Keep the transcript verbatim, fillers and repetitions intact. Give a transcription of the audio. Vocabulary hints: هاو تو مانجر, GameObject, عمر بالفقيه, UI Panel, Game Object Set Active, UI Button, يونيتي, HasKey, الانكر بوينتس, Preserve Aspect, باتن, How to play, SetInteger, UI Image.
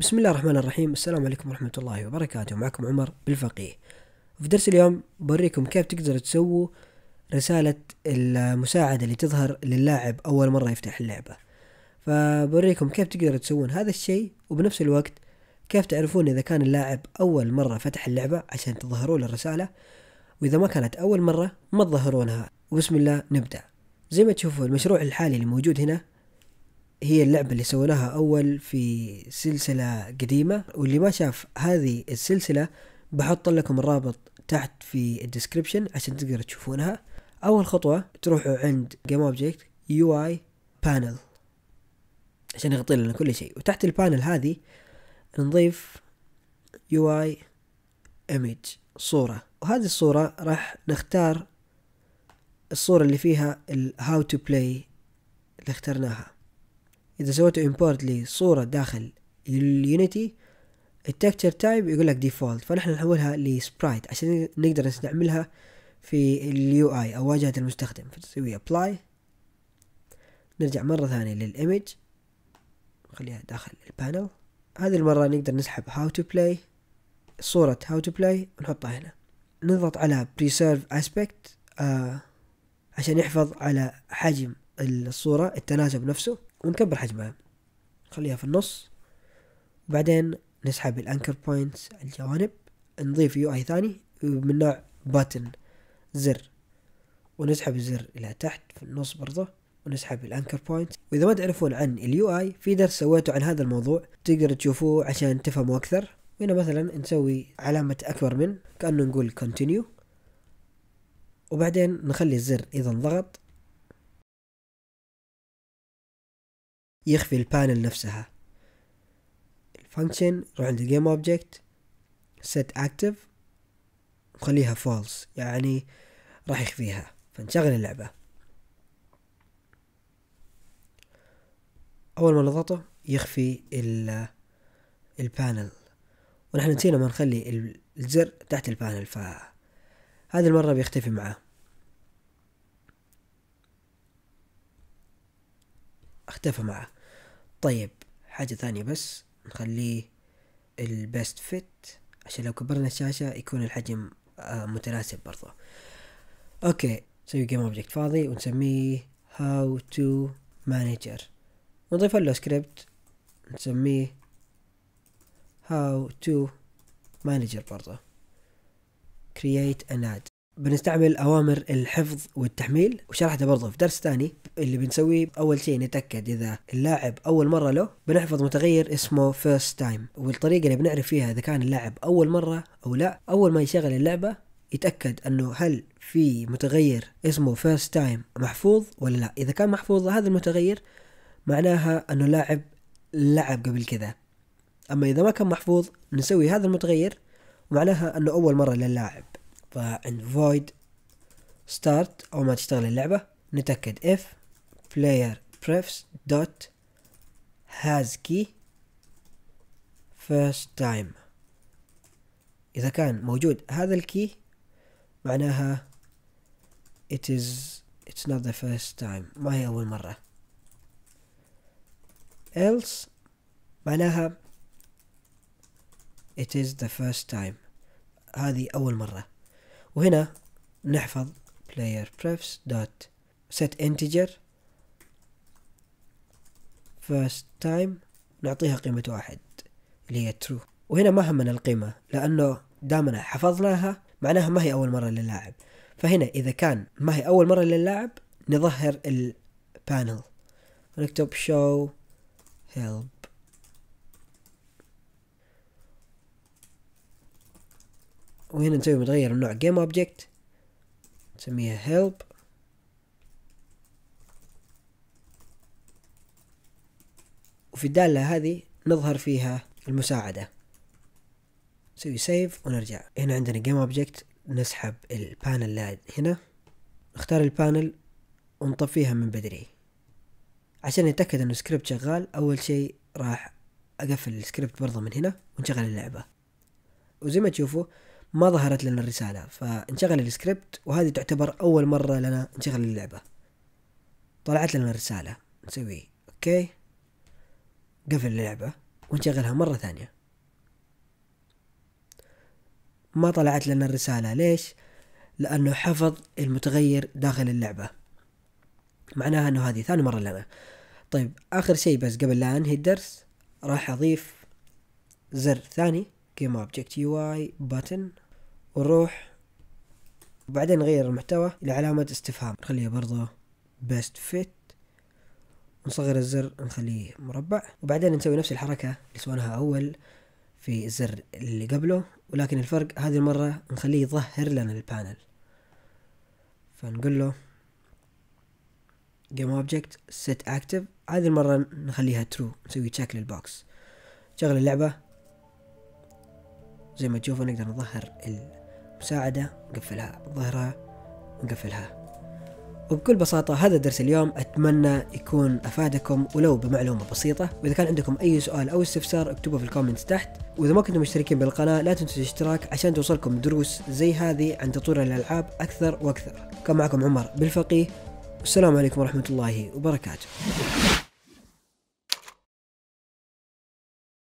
بسم الله الرحمن الرحيم. السلام عليكم ورحمة الله وبركاته. معكم عمر بالفقيه. في درس اليوم بوريكم كيف تقدر تسووا رسالة المساعدة اللي تظهر للاعب أول مرة يفتح اللعبة، فبوريكم كيف تقدر تسوون هذا الشيء، وبنفس الوقت كيف تعرفون إذا كان اللاعب أول مرة فتح اللعبة عشان تظهروا له الرسالة، وإذا ما كانت أول مرة ما تظهرونها. وبسم الله نبدأ. زي ما تشوفوا المشروع الحالي اللي موجود هنا هي اللعبة اللي سويناها أول في سلسلة قديمة، واللي ما شاف هذه السلسلة بحط لكم الرابط تحت في الديسكريبشن عشان تقدروا تشوفونها. أول خطوة تروحوا عند GameObject يو آي Panel عشان يغطي لنا كل شيء، وتحت البانل هذه نضيف يو آي Image صورة، وهذه الصورة راح نختار الصورة اللي فيها ال How to play اللي اخترناها. إذا سويتوا إمبورت لصورة داخل اليونيتي التكتشر تايب يقول لك ديفولت، فنحن نحولها لسبرايت عشان نقدر نستعملها في اليو آي أو واجهة المستخدم، فتسوي أبلاي. نرجع مرة ثانية للإيمج، نخليها داخل البانل. هذه المرة نقدر نسحب هاو تو بلاي، صورة هاو تو بلاي ونحطها هنا. نضغط على Preserve Aspect آه عشان يحفظ على حجم الصورة التناسب نفسه، ونكبر حجمها، نخليها في النص. وبعدين نسحب الانكر بوينتس على الجوانب، نضيف يو اي ثاني من نوع باتن زر، ونسحب الزر الى تحت في النص برضه، ونسحب الانكر بوينتس. واذا ما تعرفون عن اليو اي في درس سويته عن هذا الموضوع تقدر تشوفوه عشان تفهموا اكثر. هنا مثلا نسوي علامة اكبر من، كأنه نقول كونتينيو، وبعدين نخلي الزر اذا انضغط يخفي البانل نفسها. الفانكشن نروح عند الجيم اوبجكت سيت اكتيف نخليها فالس، يعني راح يخفيها، فنشغل اللعبة. اول ما نضغطه يخفي البانل، ونحن نسينا ما نخلي الزر تحت البانل، فهذه المرة بيختفي معاه. اختفى معه. طيب حاجة ثانية بس نخليه البست فيت عشان لو كبرنا الشاشة يكون الحجم متناسب برضه. اوكي، نسوي جيم اوبجكت فاضي ونسميه هاو تو مانجر، ونضيف له سكريبت نسميه هاو تو مانجر برضه، create and add. بنستعمل أوامر الحفظ والتحميل، وشرحته برضه في درس ثاني. اللي بنسويه أول شيء نتأكد إذا اللاعب أول مرة له بنحفظ متغير اسمه first time، والطريقة اللي بنعرف فيها إذا كان اللاعب أول مرة أو لا، أول ما يشغل اللعبة يتأكد أنه هل في متغير اسمه first time محفوظ ولا لا. إذا كان محفوظ هذا المتغير معناها أنه لاعب لعب قبل كذا، أما إذا ما كان محفوظ نسوي هذا المتغير معناها أنه أول مرة للاعب. فعند void start أول ما تشتغل اللعبة نتأكد if player prefs dot HasKey first time، إذا كان موجود هذا الكي معناها it is it's not the first time، ما هي أول مرة. else معناها it is the first time، هذه أول مرة. وهنا نحفظ player prefs dot SetInteger first time نعطيها قيمة واحد اللي هي true، وهنا ما همنا القيمة لأنه دامنا حفظناها معناها ما هي أول مرة للاعب. فهنا إذا كان ما هي أول مرة للاعب نظهر البانل ونكتب show help، وهنا نسوي متغير من نوع Game Object نسميها help، وفي الدالة هذه نظهر فيها المساعدة. نسوي سيف ونرجع. هنا عندنا Game Object نسحب البانل هنا، نختار البانل ونطفيها من بدري عشان نتأكد انه السكريبت شغال. اول شيء راح اقفل السكريبت برضه من هنا ونشغل اللعبة، وزي ما تشوفوا ما ظهرت لنا الرسالة، فنشغل السكريبت، وهذه تعتبر أول مرة لنا نشغل اللعبة. طلعت لنا الرسالة، نسوي أوكي، قفل اللعبة ونشغلها مرة ثانية. ما طلعت لنا الرسالة، ليش؟ لأنه حفظ المتغير داخل اللعبة، معناها أنه هذه ثاني مرة لنا. طيب آخر شيء بس قبل لا أنهي الدرس راح أضيف زر ثاني GameObject يو آي Button، ونروح وبعدين نغير المحتوى لعلامة استفهام، نخليه برضه Best Fit، ونصغر الزر نخليه مربع، وبعدين نسوي نفس الحركة اللي سويناها أول في الزر اللي قبله، ولكن الفرق هذه المرة نخليه يظهر لنا البانل. فنقول له Game Object Set Active، هذه المرة نخليها True، نسوي Check للبوكس، شغل اللعبة زي ما تشوفوا. نقدر نظهر المساعدة، نقفلها، نظهرها ونقفلها. وبكل بساطة هذا درس اليوم، أتمنى يكون أفادكم ولو بمعلومة بسيطة، وإذا كان عندكم أي سؤال أو استفسار اكتبوه في الكومنتس تحت، وإذا ما كنتم مشتركين بالقناة لا تنسوا الاشتراك عشان توصلكم دروس زي هذه عن تطوير الألعاب أكثر وأكثر. كان معكم عمر بالفقيه، والسلام عليكم ورحمة الله وبركاته.